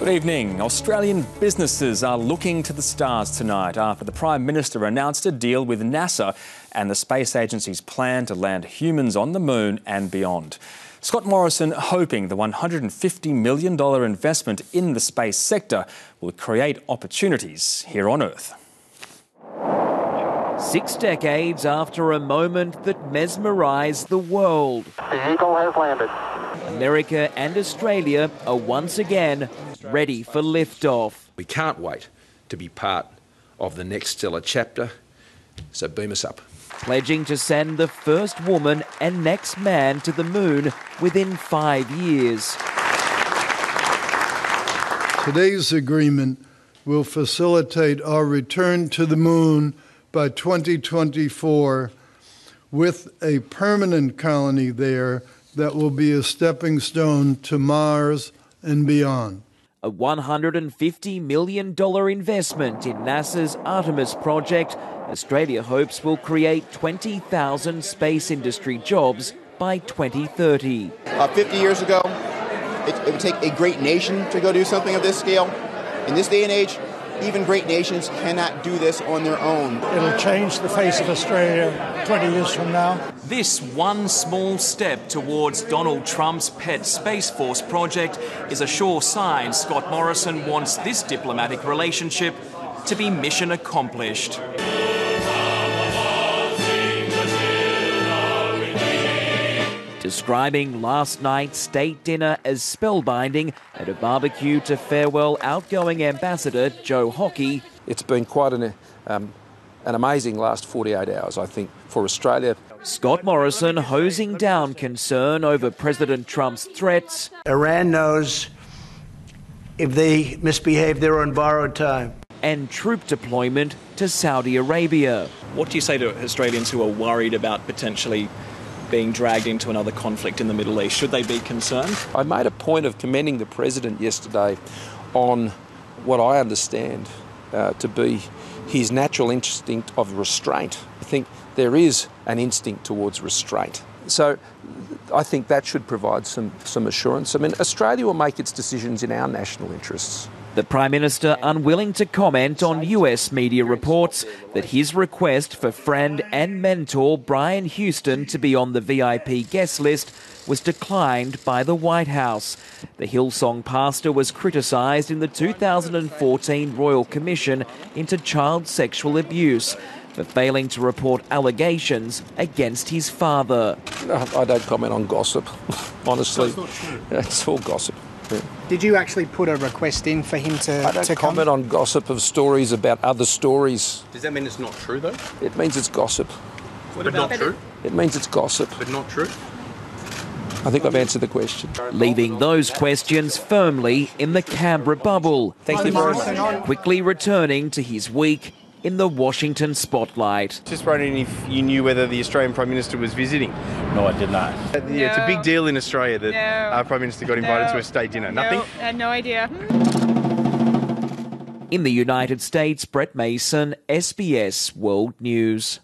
Good evening. Australian businesses are looking to the stars tonight after the Prime Minister announced a deal with NASA and the space agency's plan to land humans on the moon and beyond. Scott Morrison hoping the $150 million investment in the space sector will create opportunities here on Earth. 6 decades after a moment that mesmerised the world, the Eagle has landed. America and Australia are once again ready for liftoff. We can't wait to be part of the next stellar chapter, so beam us up. Pledging to send the first woman and next man to the moon within 5 years. Today's agreement will facilitate our return to the moon by 2024 with a permanent colony there that will be a stepping stone to Mars and beyond. A $150 million investment in NASA's Artemis project, Australia hopes will create 20,000 space industry jobs by 2030. 50 years ago, it would take a great nation to go do something of this scale. In this day and age, even great nations cannot do this on their own. It'll change the face of Australia 20 years from now. This one small step towards Donald Trump's pet Space Force project is a sure sign Scott Morrison wants this diplomatic relationship to be mission accomplished. Describing last night's state dinner as spellbinding at a barbecue to farewell outgoing ambassador Joe Hockey. It's been quite an amazing last 48 hours, I think, for Australia. Scott Morrison hosing down concern over President Trump's threats. Iran knows if they misbehave, they're on borrowed time. And troop deployment to Saudi Arabia. What do you say to Australians who are worried about potentially being dragged into another conflict in the Middle East? Should they be concerned? I made a point of commending the President yesterday on what I understand to be his natural instinct of restraint. I think there is an instinct towards restraint. So I think that should provide some assurance. I mean, Australia will make its decisions in our national interests. The Prime Minister unwilling to comment on US media reports that his request for friend and mentor Brian Houston to be on the VIP guest list was declined by the White House. The Hillsong pastor was criticised in the 2014 Royal Commission into child sexual abuse for failing to report allegations against his father. I don't comment on gossip, honestly. That's not true. It's all gossip. Did you actually put a request in for him to come? I don't comment on gossip of stories about other stories. Does that mean it's not true, though? It means it's gossip. But not true? It means it's gossip. But not true? I think I've answered the question. Leaving those questions firmly in the Canberra bubble. Thank you very much. Quickly returning to his week in the Washington spotlight. Just wondering if you knew whether the Australian Prime Minister was visiting. No, I did not. Yeah, it's a big deal in Australia that our Prime Minister got invited to a state dinner. Nothing? I had no idea. In the United States, Brett Mason, SBS World News.